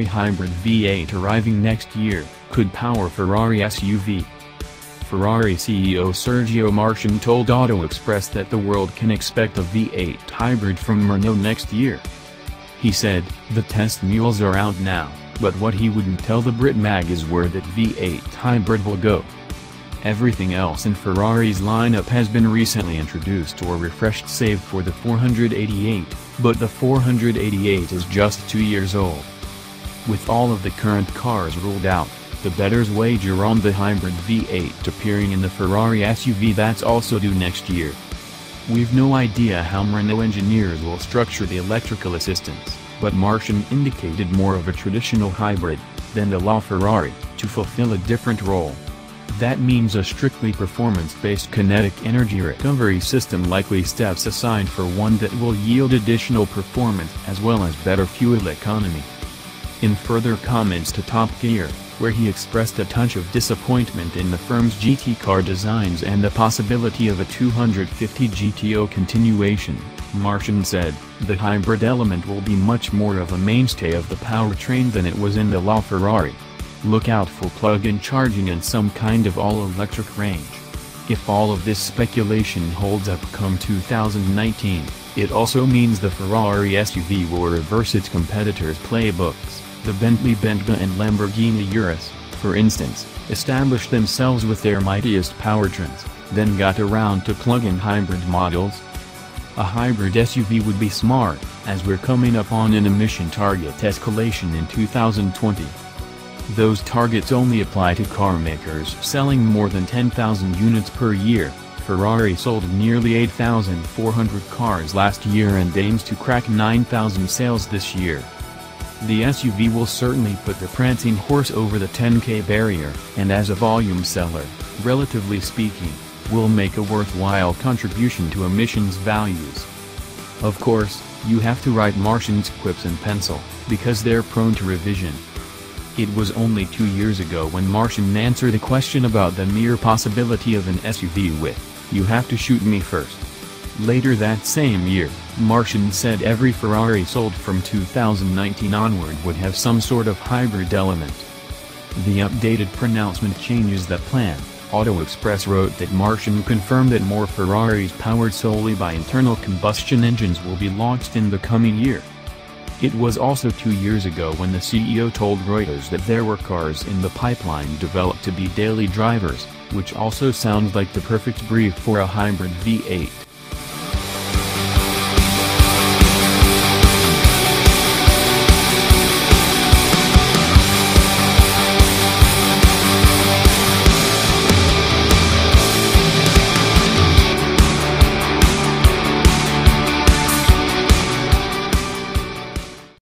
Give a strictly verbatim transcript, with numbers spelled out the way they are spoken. Ferrari hybrid V eight arriving next year, could power Ferrari S U V. Ferrari C E O Sergio Marchionne told Auto Express that the world can expect a V eight hybrid from Renault next year. He said, "The test mules are out now, but what he wouldn't tell the Brit mag is where that V eight hybrid will go." Everything else in Ferrari's lineup has been recently introduced or refreshed save for the four eighty-eight, but the four eighty-eight is just two years old. With all of the current cars ruled out, the bettors wager on the hybrid V eight appearing in the Ferrari S U V that's also due next year. "We've no idea how Renault engineers will structure the electrical assistance, but Marchionne indicated more of a traditional hybrid, than the LaFerrari, to fulfill a different role. That means a strictly performance-based kinetic energy recovery system likely steps aside for one that will yield additional performance as well as better fuel economy." In further comments to Top Gear, where he expressed a touch of disappointment in the firm's G T car designs and the possibility of a two fifty G T O continuation, Marchionne said, "The hybrid element will be much more of a mainstay of the powertrain than it was in the LaFerrari. Look out for plug-in charging and some kind of all-electric range." If all of this speculation holds up come two thousand nineteen, it also means the Ferrari S U V will reverse its competitors' playbooks. The Bentley Bentayga and Lamborghini Urus, for instance, established themselves with their mightiest powertrains, then got around to plug-in hybrid models. "A hybrid S U V would be smart, as we're coming up on an emission target escalation in two thousand twenty. Those targets only apply to car makers selling more than ten thousand units per year. Ferrari sold nearly eight thousand four hundred cars last year and aims to crack nine thousand sales this year. The S U V will certainly put the prancing horse over the ten K barrier, and as a volume seller, relatively speaking, will make a worthwhile contribution to emissions values." Of course, you have to write Marchionne's quips in pencil, because they're prone to revision. It was only two years ago when Marchionne answered a question about the mere possibility of an S U V with, "You have to shoot me first." Later that same year, Marchionne said every Ferrari sold from two thousand nineteen onward would have some sort of hybrid element. The updated pronouncement changes the plan. Auto Express wrote that Marchionne confirmed that more Ferraris powered solely by internal combustion engines will be launched in the coming year. It was also two years ago when the C E O told Reuters that there were cars in the pipeline developed to be daily drivers, which also sounds like the perfect brief for a hybrid V eight.